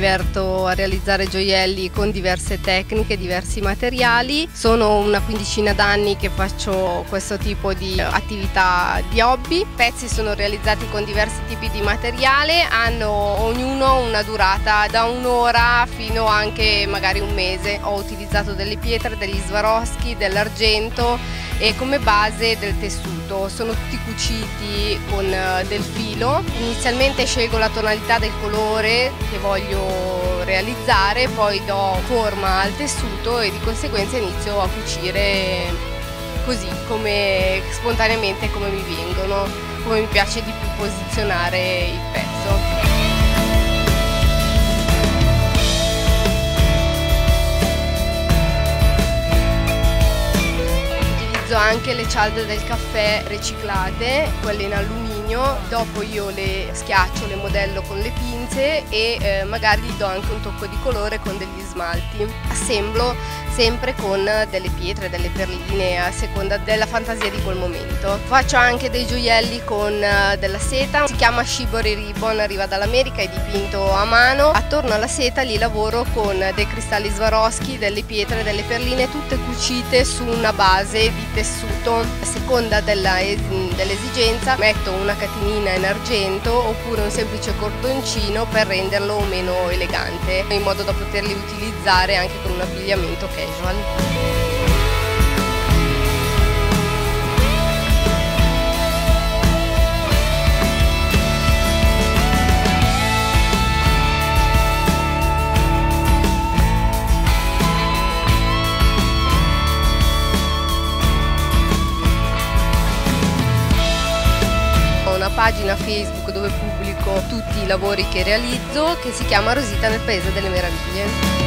diverto a realizzare gioielli con diverse tecniche, diversi materiali. Sono una quindicina d'anni che faccio questo tipo di attività di hobby. I pezzi sono realizzati con diversi tipi di materiale, hanno ognuno una durata da un'ora fino anche magari un mese. Ho utilizzato delle pietre, degli Swarovski, dell'argento e come base del tessuto. Sono tutti cuciti con del filo. Inizialmente scelgo la tonalità del colore che voglio realizzare, poi do forma al tessuto e di conseguenza inizio a cucire così come spontaneamente come mi vengono, come mi piace di più posizionare il pezzo. Anche le cialde del caffè riciclate, quelle in alluminio, dopo io le schiaccio, le modello con le pinze e magari gli do anche un tocco di colore con degli smalti. Assemblo sempre con delle pietre, delle perline a seconda della fantasia di quel momento. Faccio anche dei gioielli con della seta, si chiama Shibori Ribbon, arriva dall'America, è dipinto a mano. Attorno alla seta li lavoro con dei cristalli Swarovski, delle pietre, delle perline, tutte cucite su una base di tessuto. A seconda dell'esigenza metto una catenina in argento oppure un semplice cordoncino per renderlo meno elegante, in modo da poterli utilizzare anche con un abbigliamento casual. Pagina Facebook dove pubblico tutti i lavori che realizzo, che si chiama Rosita nel Paese delle Meraviglie.